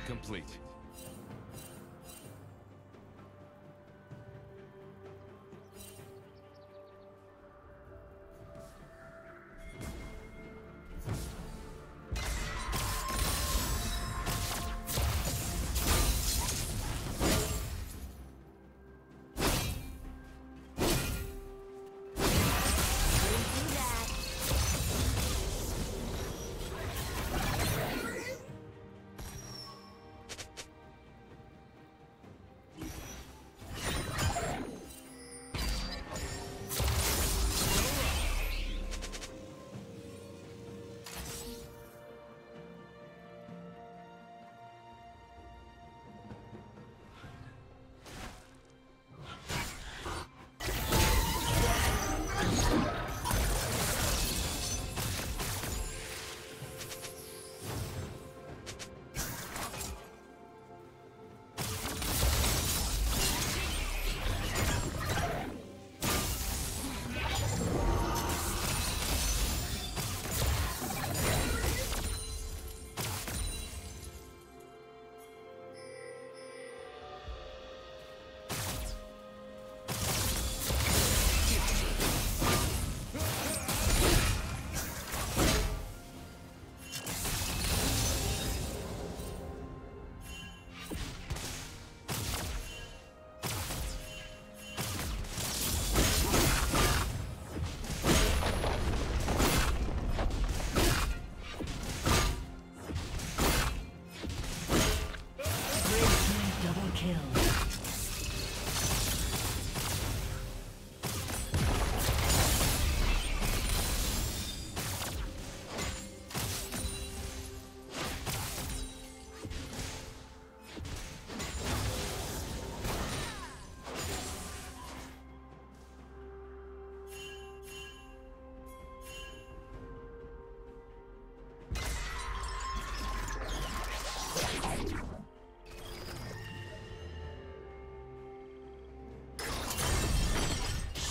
Construction complete.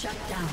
Shut down.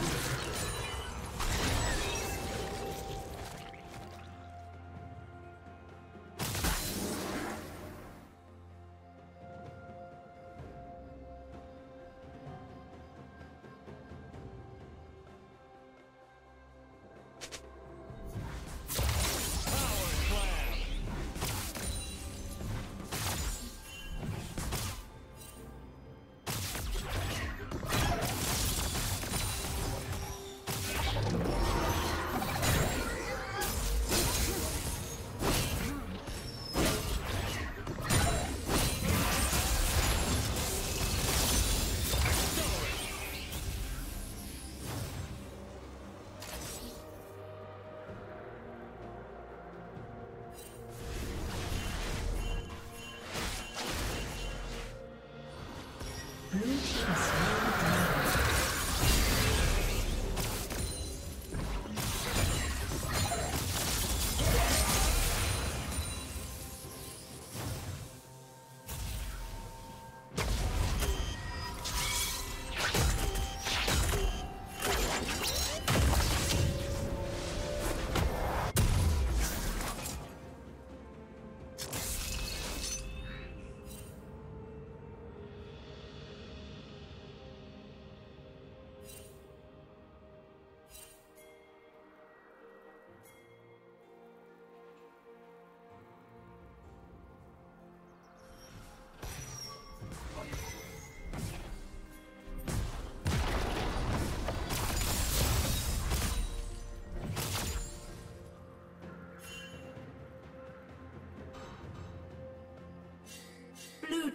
Blue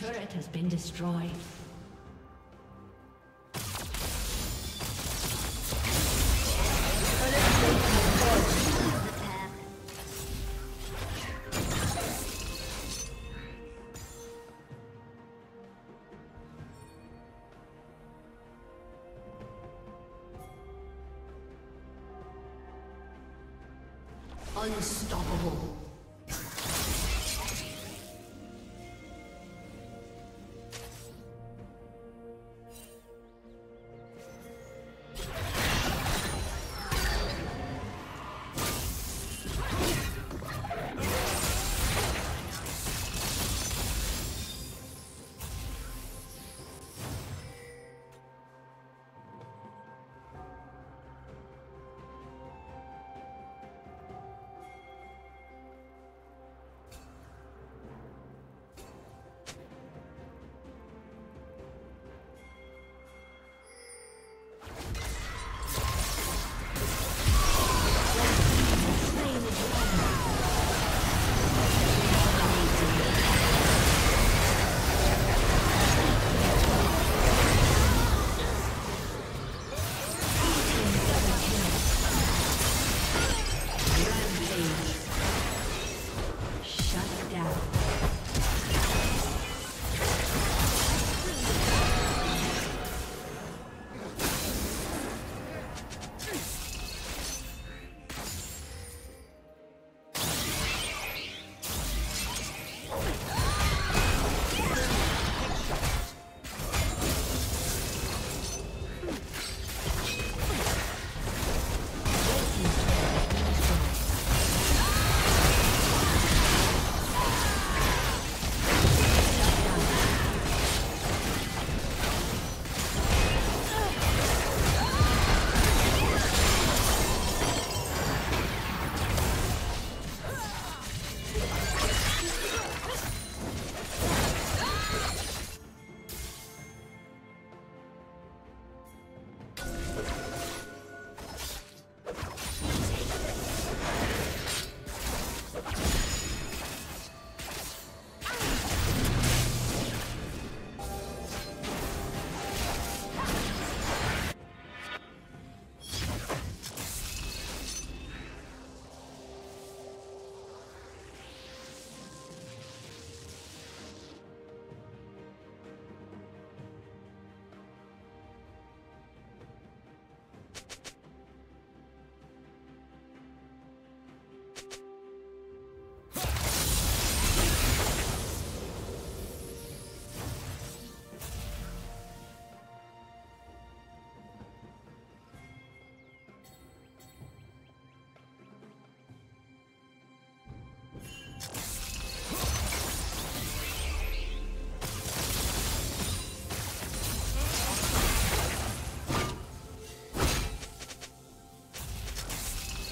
turret has been destroyed. Unstoppable.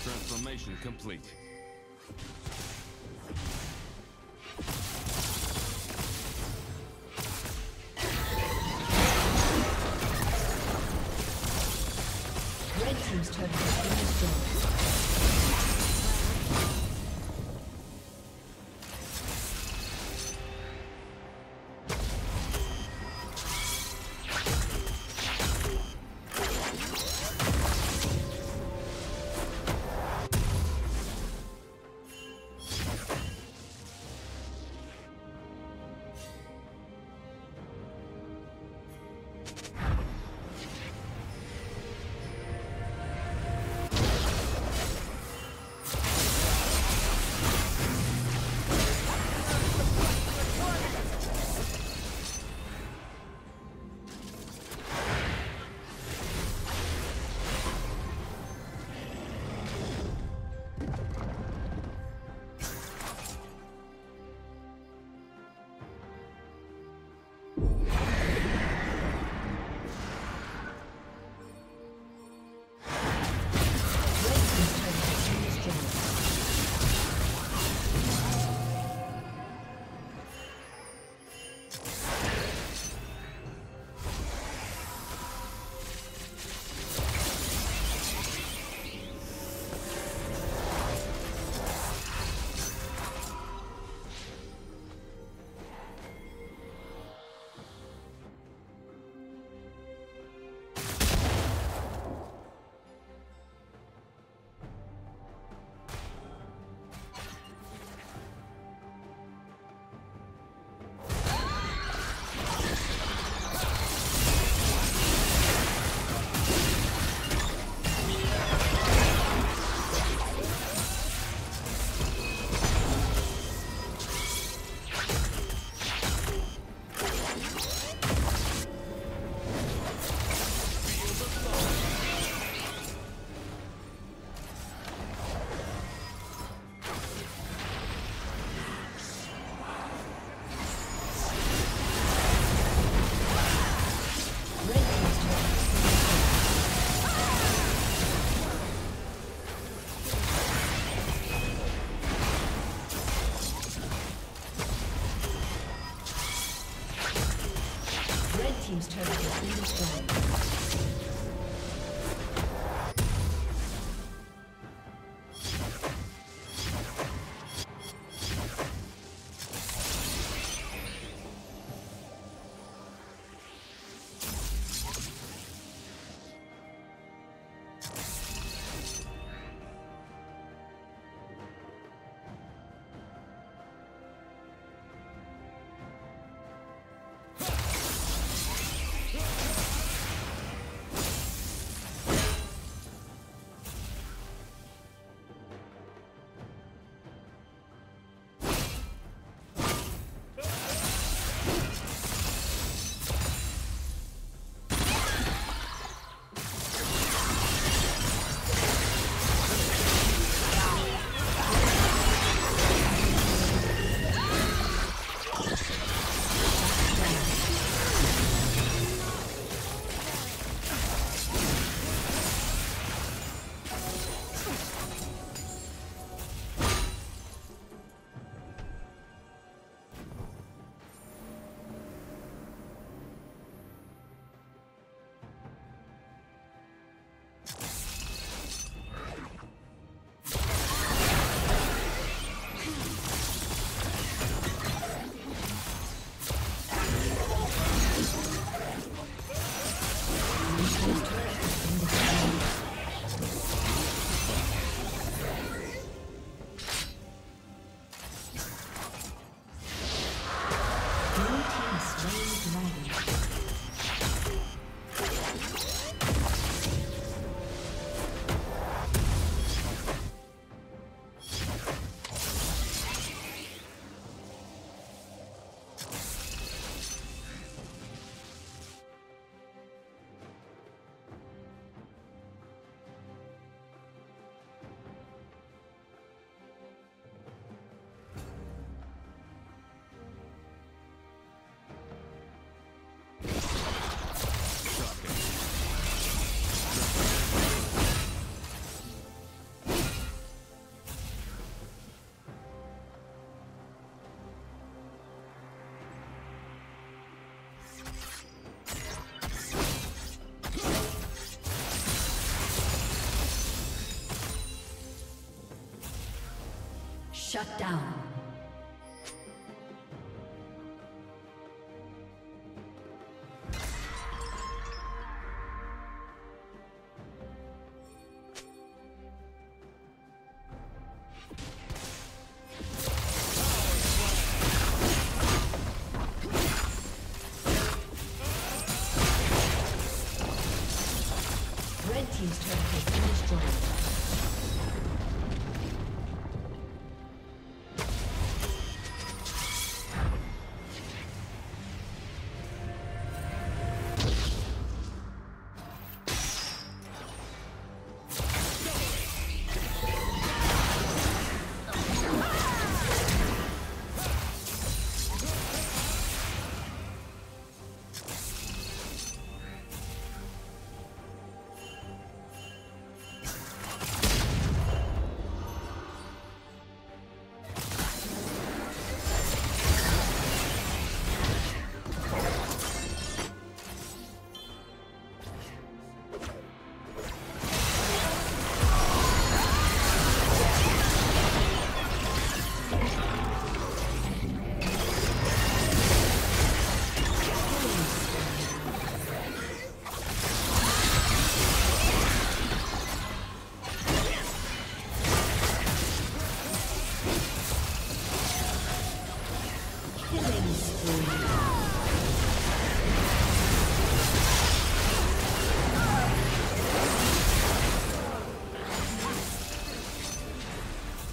Transformation complete. Red team's turret has been destroyed. Shut down. Red team's turret has been destroyed.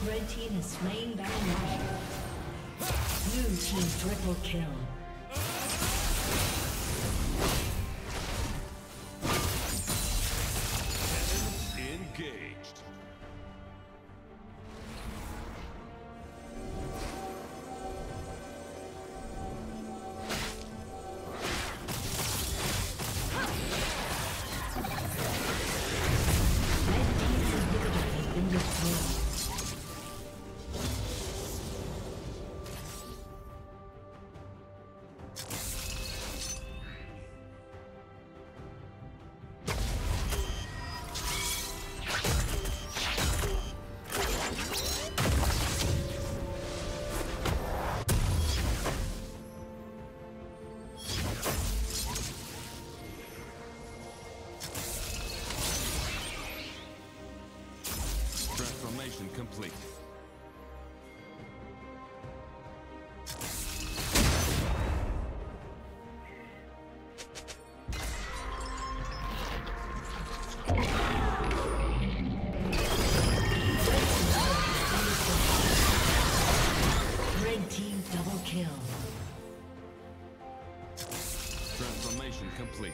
Red team is slain by Baron. Blue team triple kill. Complete. Red team double kill. Transformation complete.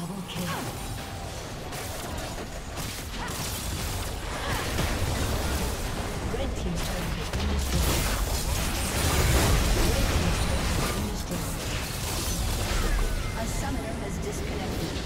Double kill. A summoner has disconnected.